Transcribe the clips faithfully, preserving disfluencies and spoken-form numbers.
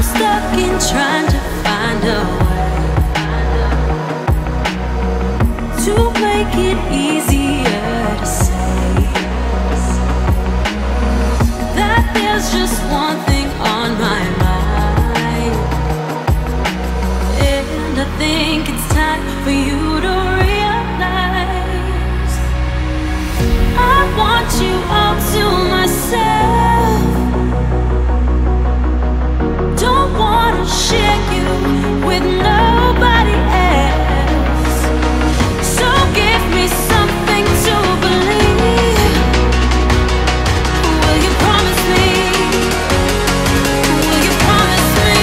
I'm stuck in trying to find a way to make it easier to say that there's just one thing on my mind, and I think it's time for you to realize I want you all to myself. Share you with nobody else. So give me something to believe. Will you promise me? Will you promise me?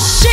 Shit.